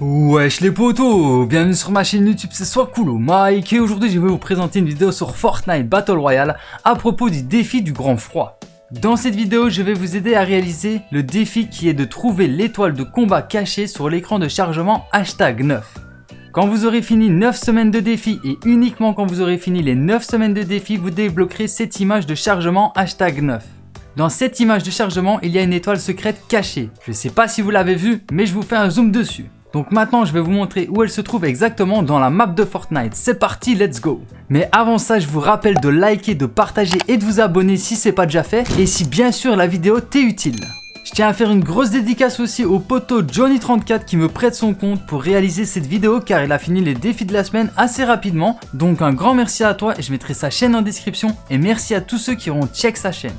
Wesh les potos, bienvenue sur ma chaîne YouTube, c'est Soiscool Mike et aujourd'hui je vais vous présenter une vidéo sur Fortnite Battle Royale à propos du défi du Grand Froid. Dans cette vidéo, je vais vous aider à réaliser le défi qui est de trouver l'étoile de combat cachée sur l'écran de chargement #9. Quand vous aurez fini 9 semaines de défi et uniquement quand vous aurez fini les 9 semaines de défi, vous débloquerez cette image de chargement #9. Dans cette image de chargement, il y a une étoile secrète cachée. Je ne sais pas si vous l'avez vue, mais je vous fais un zoom dessus. Donc maintenant je vais vous montrer où elle se trouve exactement dans la map de Fortnite. C'est parti, let's go. Mais avant ça, je vous rappelle de liker, de partager et de vous abonner si c'est pas déjà fait. Et si bien sûr la vidéo t'est utile. Je tiens à faire une grosse dédicace aussi au poteau Johnny34 qui me prête son compte pour réaliser cette vidéo car il a fini les défis de la semaine assez rapidement. Donc un grand merci à toi et je mettrai sa chaîne en description. Et merci à tous ceux qui auront check sa chaîne.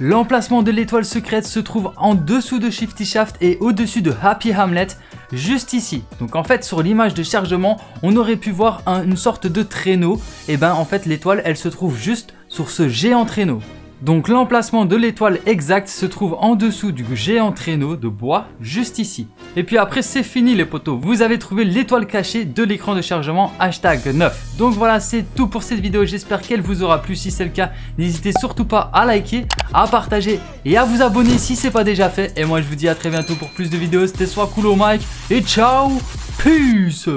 L'emplacement de l'étoile secrète se trouve en dessous de Shifty Shaft et au-dessus de Happy Hamlet, juste ici. Donc en fait, sur l'image de chargement, on aurait pu voir une sorte de traîneau. Et ben en fait, l'étoile, elle se trouve juste sur ce géant traîneau. Donc l'emplacement de l'étoile exacte se trouve en dessous du géant traîneau de bois, juste ici. Et puis après, c'est fini les potos. Vous avez trouvé l'étoile cachée de l'écran de chargement #9. Donc voilà, c'est tout pour cette vidéo. J'espère qu'elle vous aura plu. Si c'est le cas, n'hésitez surtout pas à liker, à partager et à vous abonner si c'est pas déjà fait. Et moi, je vous dis à très bientôt pour plus de vidéos. C'était Soiscool Mike et ciao, peace.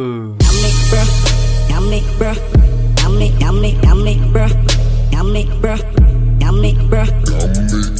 I'm Nick, bruh.